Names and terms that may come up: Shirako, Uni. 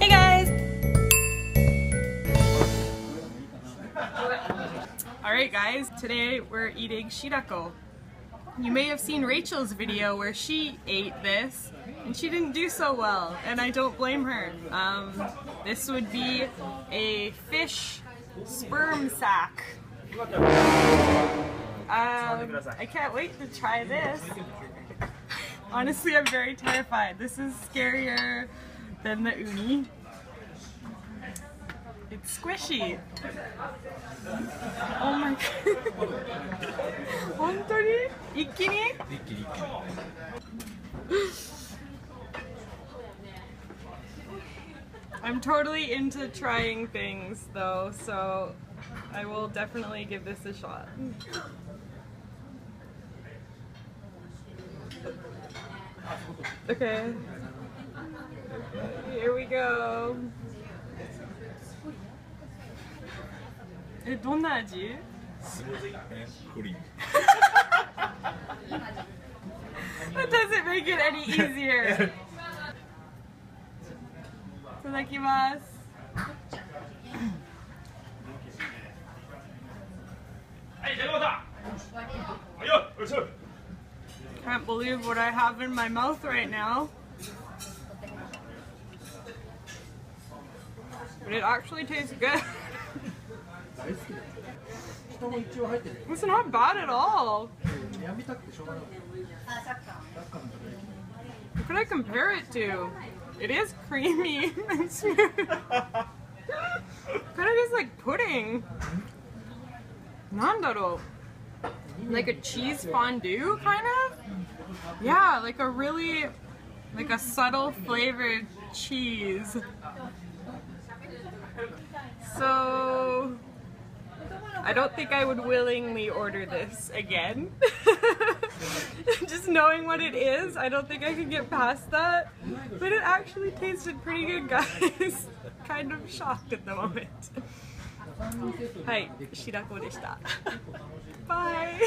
Hey guys! Alright guys, today we're eating Shirako. You may have seen Rachel's video where she ate this and she didn't do so well, and I don't blame her. This would be a fish sperm sack. I can't wait to try this. Honestly, I'm very terrified. This is scarier than the uni. It's squishy. Oh my god. I'm totally into trying things though, so I will definitely give this a shot. Okay. Here we go. What味? Smoothie and cream. That doesn't make it any easier. Itadakimasu. Can't believe what I have in my mouth right now. But it actually tastes good. It's not bad at all. What could I compare it to? It is creamy and smooth. Kind of tastes like pudding. Nandaro. Like a cheese fondue, kind of? Yeah, like a really, like a subtle flavored cheese. So, I don't think I would willingly order this again. Just knowing what it is, I don't think I could get past that. But it actually tasted pretty good, guys. Kind of shocked at the moment. Hi, Shirako でした. Bye!